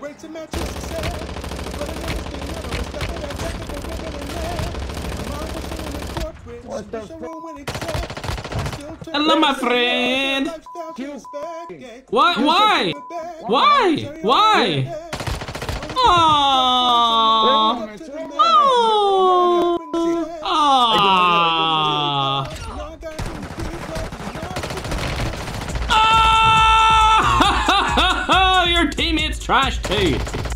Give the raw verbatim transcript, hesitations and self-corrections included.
race in Manchester City. What the f- Hello, my friend. Why? Why? Why? Why? Oh. Oh. Oh. Oh. Your teammate's trash too.